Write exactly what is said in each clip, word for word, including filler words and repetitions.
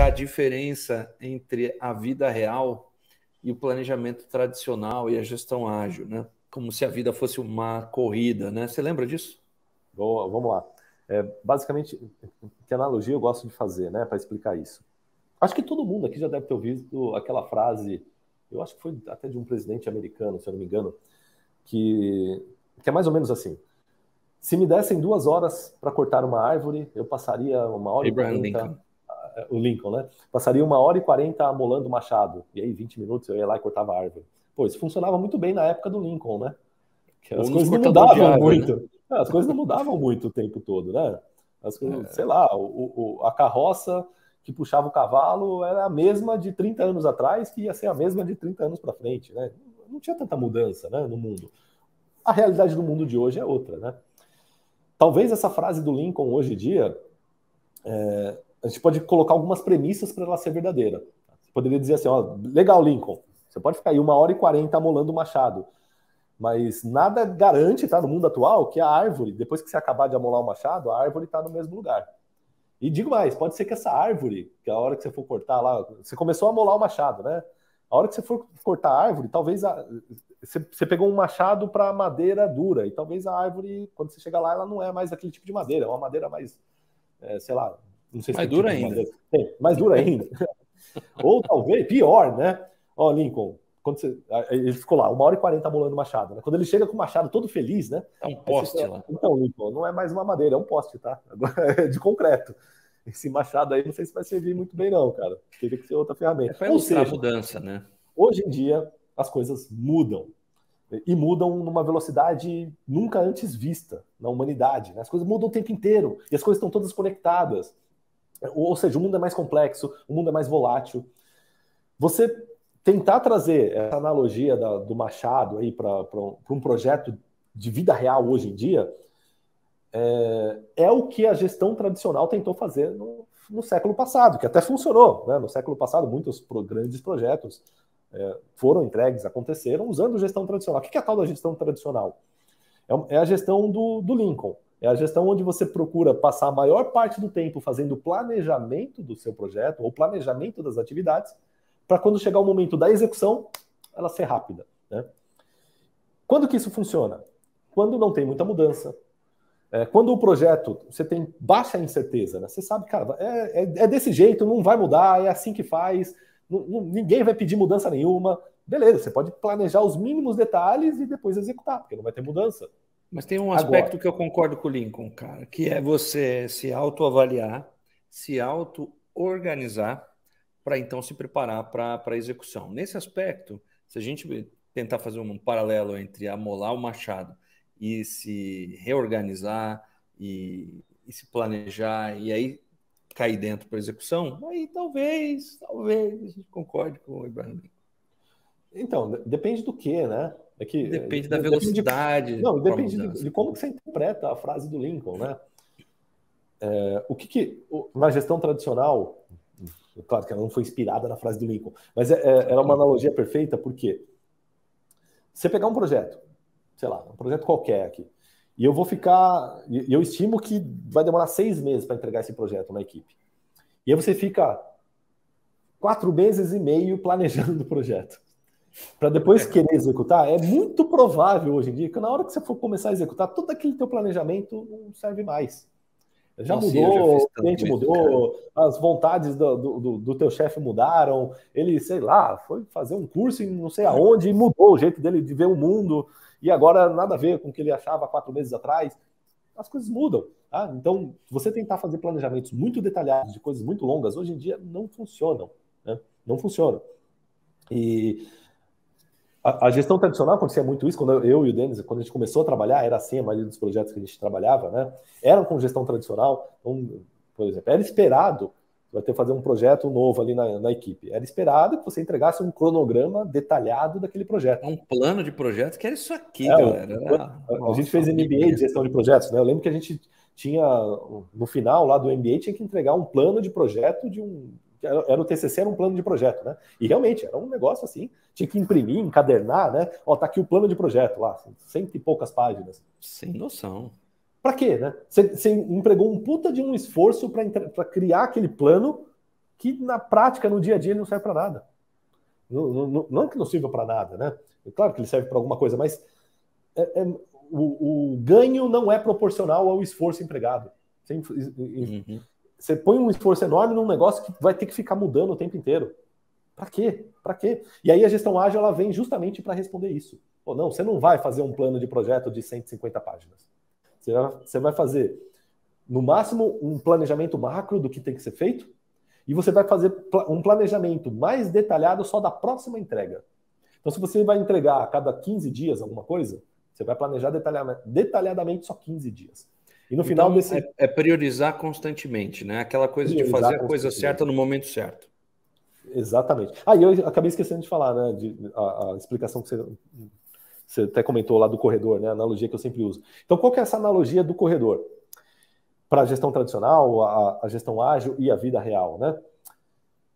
explicar a diferença entre a vida real e o planejamento tradicional e a gestão ágil, né? Como se a vida fosse uma corrida, né? Você lembra disso? Boa, vamos lá. É, basicamente, que analogia eu gosto de fazer, né, para explicar isso? Acho que todo mundo aqui já deve ter ouvido aquela frase, eu acho que foi até de um presidente americano, se eu não me engano, que, que é mais ou menos assim. Se me dessem duas horas para cortar uma árvore, eu passaria uma hora Abraham e quarenta... Lincoln. O Lincoln, né? Passaria uma hora e quarenta amolando o machado. E aí, vinte minutos, eu ia lá e cortava a árvore. Pô, isso funcionava muito bem na época do Lincoln, né? As Ou coisas não mudavam árvore, muito. Né? As coisas não mudavam muito o tempo todo, né? As coisas, é. Sei lá, o, o, a carroça que puxava o cavalo era a mesma de trinta anos atrás, que ia ser a mesma de trinta anos para frente, né? Não tinha tanta mudança, né, no mundo. A realidade do mundo de hoje é outra, né? Talvez essa frase do Lincoln hoje em dia... É, a gente pode colocar algumas premissas para ela ser verdadeira. Você poderia dizer assim, ó, legal, Lincoln, você pode ficar aí uma hora e quarenta amolando o machado, mas nada garante, tá, no mundo atual, que a árvore, depois que você acabar de amolar o machado, a árvore está no mesmo lugar. E digo mais, pode ser que essa árvore, que a hora que você for cortar lá, você começou a amolar o machado, né? A hora que você for cortar a árvore, talvez a, você, você pegou um machado para madeira dura, e talvez a árvore, quando você chegar lá, ela não é mais aquele tipo de madeira, é uma madeira mais, é, sei lá, não sei se mais dura ainda. É, mais dura ainda. Ou talvez, pior, né? Ó, Lincoln, quando você... ele ficou lá, uma hora e quarenta amolando o machado. Né? Quando ele chega com o machado todo feliz, né? É um poste você... lá. Então, Lincoln, não é mais uma madeira, é um poste, tá? Agora é de concreto. Esse machado aí, não sei se vai servir muito bem não, cara. Teria que ser outra ferramenta. É para ilustrar a mudança, né? Hoje em dia, as coisas mudam. E mudam numa velocidade nunca antes vista na humanidade. Né? As coisas mudam o tempo inteiro. E as coisas estão todas conectadas. Ou seja, o mundo é mais complexo, o mundo é mais volátil. Você tentar trazer essa analogia da, do machado aí para um projeto de vida real hoje em dia é, é o que a gestão tradicional tentou fazer no, no século passado, que até funcionou. Né? No século passado, muitos pro, grandes projetos é, foram entregues, aconteceram, usando gestão tradicional. O que é a tal da gestão tradicional? É, é a gestão do, do Lincoln. É a gestão onde você procura passar a maior parte do tempo fazendo o planejamento do seu projeto, ou planejamento das atividades, para quando chegar o momento da execução, ela ser rápida. Né? Quando que isso funciona? Quando não tem muita mudança. É, quando o projeto, você tem baixa incerteza, né? Você sabe, cara, é, é, é desse jeito, não vai mudar, é assim que faz, não, não, ninguém vai pedir mudança nenhuma. Beleza, você pode planejar os mínimos detalhes e depois executar, porque não vai ter mudança. Mas tem um aspecto Agora. que eu concordo com o Lincoln, cara, que é você se autoavaliar, se auto-organizar para então se preparar para a execução. Nesse aspecto, se a gente tentar fazer um paralelo entre amolar o machado e se reorganizar e, e se planejar e aí cair dentro para a execução, aí talvez, talvez a gente concorde com o Abraham Lincoln. Então, depende do que, né? É que, depende da velocidade. Depende de, não, depende de, de como que você interpreta a frase do Lincoln, né? É, o que que o, na gestão tradicional, claro que ela não foi inspirada na frase do Lincoln, mas é, é, era uma analogia perfeita, porque você pegar um projeto, sei lá, um projeto qualquer aqui, e eu vou ficar, e eu estimo que vai demorar seis meses para entregar esse projeto na equipe. E aí você fica quatro meses e meio planejando o projeto. Para depois querer executar, é muito provável hoje em dia que na hora que você for começar a executar, todo aquele teu planejamento não serve mais. Já Nossa, mudou, já o cliente mudou, cara. As vontades do, do, do teu chefe mudaram, ele, sei lá, foi fazer um curso em não sei aonde e mudou o jeito dele de ver o mundo e agora nada a ver com o que ele achava quatro meses atrás. As coisas mudam. Tá? Então, você tentar fazer planejamentos muito detalhados de coisas muito longas, hoje em dia não funcionam. Né? Não funcionam. E... A gestão tradicional acontecia muito isso, quando eu e o Denis, quando a gente começou a trabalhar, era assim a maioria dos projetos que a gente trabalhava, né? Eram com gestão tradicional, então, por exemplo, era esperado, vai ter que fazer um projeto novo ali na, na equipe, era esperado que você entregasse um cronograma detalhado daquele projeto. Um plano de projeto que era isso aqui, é, galera. Era... A, Nossa, a gente fez M B A de gestão de projetos, né? Eu lembro que a gente tinha, no final lá do M B A, tinha que entregar um plano de projeto de um... Era o T C C, era um plano de projeto, né? E realmente, era um negócio assim, tinha que imprimir, encadernar, né? Ó, tá aqui o plano de projeto lá, cento e poucas páginas. Sem noção. Pra quê, né? Você empregou um puta de um esforço pra, pra criar aquele plano que na prática, no dia a dia, ele não serve para nada. Não, não, não que não sirva para nada, né? Claro que ele serve para alguma coisa, mas é, é, o, o ganho não é proporcional ao esforço empregado. Você, uhum. você põe um esforço enorme num negócio que vai ter que ficar mudando o tempo inteiro. Para quê? Para quê? E aí a gestão ágil ela vem justamente para responder isso. Ou não, você não vai fazer um plano de projeto de cento e cinquenta páginas. Você, você vai fazer, no máximo, um planejamento macro do que tem que ser feito e você vai fazer um planejamento mais detalhado só da próxima entrega. Então, se você vai entregar a cada quinze dias alguma coisa, você vai planejar detalhadamente só quinze dias. E no final então, desse... É, é priorizar constantemente, né? Aquela coisa de fazer a coisa certa no momento certo. Exatamente. Ah, e eu acabei esquecendo de falar, né? De, a, a explicação que você, você até comentou lá do corredor, né? A analogia que eu sempre uso. Então, qual que é essa analogia do corredor? Para a gestão tradicional, a, a gestão ágil e a vida real, né?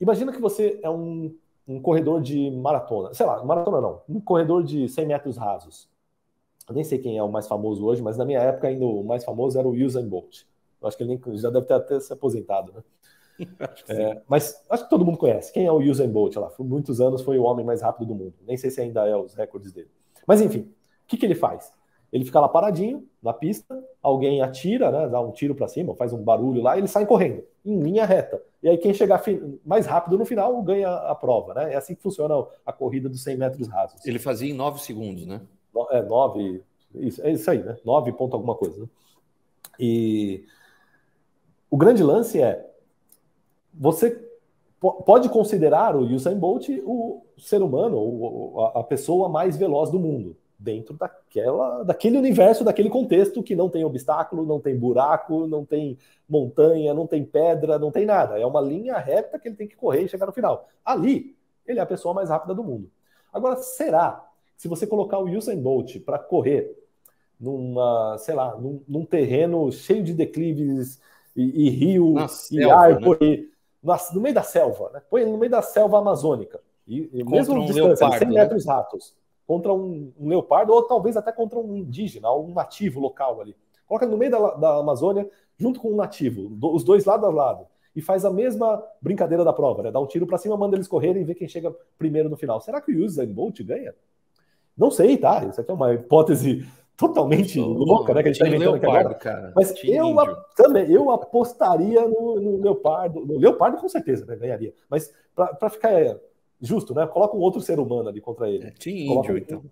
Imagina que você é um, um corredor de maratona. Sei lá, maratona não. Um corredor de cem metros rasos. Eu nem sei quem é o mais famoso hoje, mas na minha época ainda o mais famoso era o Usain Bolt. Eu acho que ele já deve ter até se aposentado, né? Acho é, mas acho que todo mundo conhece. Quem é o Usain Bolt? Lá, por muitos anos foi o homem mais rápido do mundo. Nem sei se ainda é os recordes dele. Mas enfim, o que, que ele faz? Ele fica lá paradinho, na pista, alguém atira, né, dá um tiro para cima, faz um barulho lá, e ele sai correndo, em linha reta. E aí quem chegar mais rápido no final ganha a prova, né? É assim que funciona a corrida dos cem metros rasos. Ele fazia em nove segundos, né? É, nove... Isso, é isso aí, né? nove ponto alguma coisa. Né? E o grande lance é você pode considerar o Usain Bolt o ser humano, a pessoa mais veloz do mundo, dentro daquela, daquele universo, daquele contexto que não tem obstáculo, não tem buraco, não tem montanha, não tem pedra, não tem nada. É uma linha reta que ele tem que correr e chegar no final. Ali, ele é a pessoa mais rápida do mundo. Agora, será que se você colocar o Usain Bolt para correr numa, sei lá, num, num terreno cheio de declives e, e rios e árvores, no meio da selva, né? Põe no meio da selva amazônica. E, e mesmo um distância, leopardo, cem metros né? ratos, contra um, um leopardo, ou talvez até contra um indígena, um nativo local ali. Coloca no meio da, da Amazônia, junto com um nativo, do, os dois lado a lado, e faz a mesma brincadeira da prova, né? Dá um tiro para cima, manda eles correrem e vê quem chega primeiro no final. Será que o Usain Bolt ganha? Não sei, tá? Isso aqui é uma hipótese totalmente oh, louca, né? Que a gente tá inventando aqui agora. Cara, mas eu a, também eu apostaria no, no leopardo. No leopardo, com certeza, né? Ganharia. Mas para ficar justo, né? Coloca um outro ser humano ali contra ele. É, tinha índio, Coloca... então.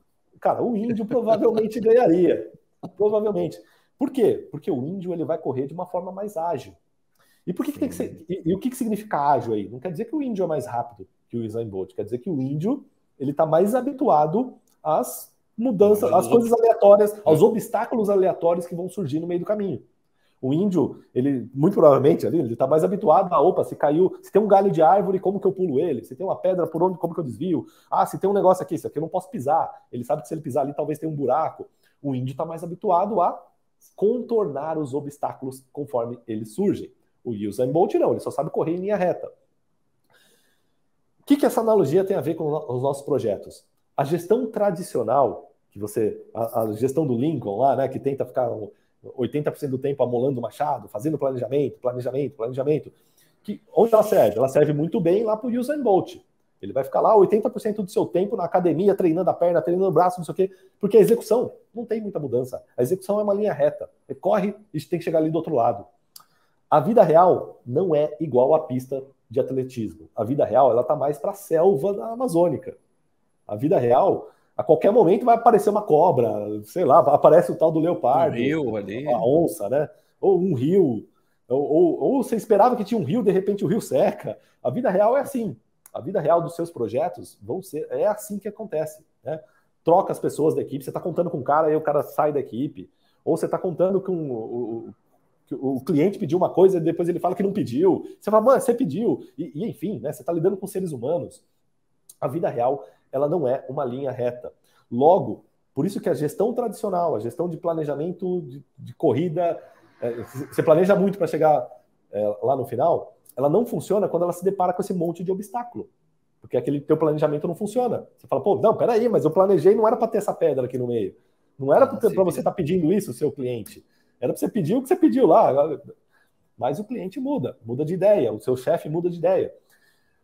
Cara, o índio provavelmente ganharia. Provavelmente. Por quê? Porque o índio ele vai correr de uma forma mais ágil. E por que, que tem que ser. E, e o que, que significa ágil aí? Não quer dizer que o índio é mais rápido que o Usain Bolt. Quer dizer que o índio ele está mais habituado às mudanças, às coisas aleatórias, aos obstáculos aleatórios que vão surgir no meio do caminho. O índio, ele, muito provavelmente, ali, ele está mais habituado a, opa, se caiu, se tem um galho de árvore, como que eu pulo ele? Se tem uma pedra, por onde, como que eu desvio? Ah, se tem um negócio aqui, isso aqui eu não posso pisar. Ele sabe que se ele pisar ali, talvez tenha um buraco. O índio está mais habituado a contornar os obstáculos conforme eles surgem. O Usain Bolt não, ele só sabe correr em linha reta. O que, que essa analogia tem a ver com os nossos projetos? A gestão tradicional, que você, a, a gestão do Lincoln lá, né, que tenta ficar oitenta por cento do tempo amolando o machado, fazendo planejamento, planejamento, planejamento. Que, onde ela serve? Ela serve muito bem lá para o Usain Bolt. Ele vai ficar lá oitenta por cento do seu tempo na academia, treinando a perna, treinando o braço, não sei o quê, porque a execução não tem muita mudança. A execução é uma linha reta. Ele corre e tem que chegar ali do outro lado. A vida real não é igual à pista de atletismo. A vida real ela está mais para a selva da Amazônica. A vida real... A qualquer momento vai aparecer uma cobra, sei lá, aparece o tal do leopardo, um rio ali, uma onça, né? Ou um rio, ou, ou, ou você esperava que tinha um rio, de repente o rio seca. A vida real é assim. A vida real dos seus projetos vão ser, é assim que acontece, né? Troca as pessoas da equipe, você está contando com um cara, aí o cara sai da equipe. Ou você está contando com o, o, o cliente pediu uma coisa e depois ele fala que não pediu. Você fala, mano, você pediu. E, e enfim, né? Você está lidando com seres humanos. A vida real ela não é uma linha reta. Logo, por isso que a gestão tradicional, a gestão de planejamento de, de corrida, é, você planeja muito para chegar é, lá no final, ela não funciona quando ela se depara com esse monte de obstáculo. Porque aquele teu planejamento não funciona. Você fala, pô, não, peraí, mas eu planejei, não era para ter essa pedra aqui no meio. Não era para você estar pedindo isso, seu cliente. Era para você pedir o que você pediu lá. mas o cliente muda, muda de ideia, o seu chefe muda de ideia.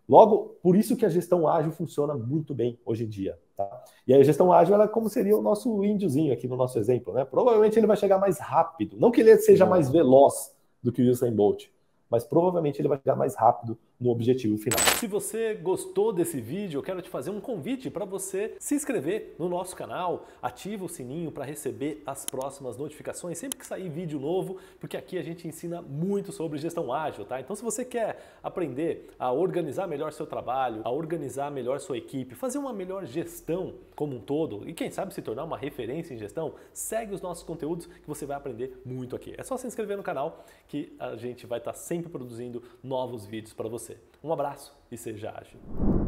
Logo, por isso que a gestão ágil funciona muito bem hoje em dia. Tá? E a gestão ágil, ela é como seria o nosso índiozinho aqui no nosso exemplo, né? Provavelmente ele vai chegar mais rápido, não que ele seja mais veloz do que o Usain Bolt, mas provavelmente ele vai chegar mais rápido no objetivo final. Se você gostou desse vídeo, eu quero te fazer um convite para você se inscrever no nosso canal, ativa o sininho para receber as próximas notificações sempre que sair vídeo novo, porque aqui a gente ensina muito sobre gestão ágil, tá? Então se você quer aprender a organizar melhor seu trabalho, a organizar melhor sua equipe, fazer uma melhor gestão como um todo e quem sabe se tornar uma referência em gestão, segue os nossos conteúdos que você vai aprender muito aqui. É só se inscrever no canal que a gente vai estar sempre produzindo novos vídeos para você. Um abraço e seja ágil.